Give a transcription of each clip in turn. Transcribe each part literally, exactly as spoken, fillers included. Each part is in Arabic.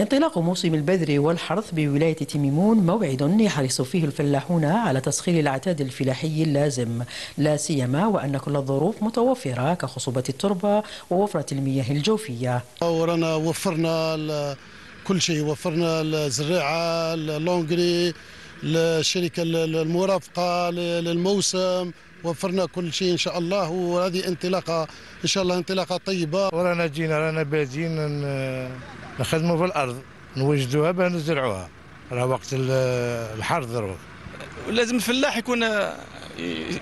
انطلاق موسم البذر والحرث بولاية تيميمون موعد يحرص فيه الفلاحون على تسخير العتاد الفلاحي اللازم، لا سيما وأن كل الظروف متوفرة كخصوبة التربة ووفرة المياه الجوفية. ورانا وفرنا كل شيء، وفرنا الزراعة، اللونغري، الشركة المرافقة للموسم، وفرنا كل شيء إن شاء الله، وهذه انطلاقة إن شاء الله انطلاقة طيبة. ورانا جينا رانا بادين نخدموا في الأرض، نوجدوها باه نزرعوها، راه وقت الحرث دروك. لازم الفلاح يكون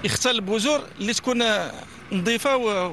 يختار البذور اللي تكون نظيفة و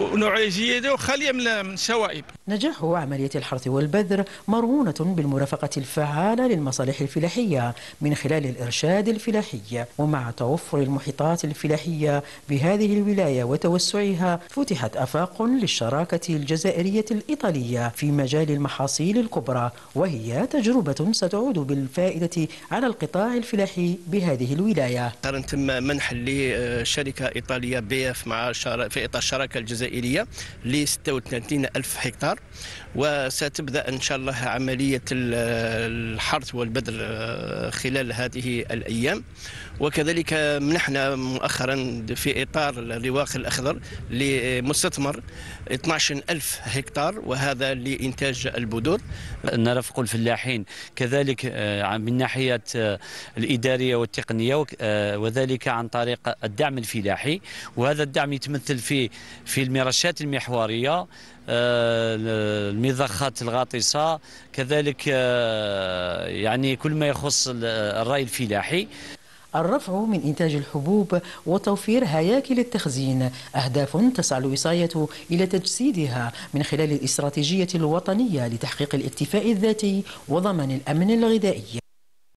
ونوعية جيدة وخالية من الشوائب. نجاح عملية الحرث والبذر مرهونة بالمرافقة الفعالة للمصالح الفلاحية من خلال الإرشاد الفلاحي، ومع توفر المحيطات الفلاحية بهذه الولاية وتوسعها فتحت آفاق للشراكة الجزائرية الإيطالية في مجال المحاصيل الكبرى، وهي تجربة ستعود بالفائدة على القطاع الفلاحي بهذه الولاية. تم منح لشركة إيطالية بي اف مع في إطار الشراكة الجزائرية ل ستة وثلاثين ألف هكتار، وستبدأ إن شاء الله عملية الحرث والبذر خلال هذه الأيام. وكذلك منحنا مؤخرا في إطار الرواق الأخضر لمستثمر اثني عشر ألف هكتار، وهذا لإنتاج البذور. نرافق الفلاحين كذلك من ناحية الإدارية والتقنية، وذلك عن طريق الدعم الفلاحي، وهذا الدعم يتمثل في في المرشات المحورية، المضخات الغاطسة، كذلك يعني كل ما يخص الري الفلاحي. الرفع من إنتاج الحبوب وتوفير هياكل التخزين أهداف تسعى الوصاية إلى تجسيدها من خلال الاستراتيجية الوطنية لتحقيق الاكتفاء الذاتي وضمان الأمن الغذائي.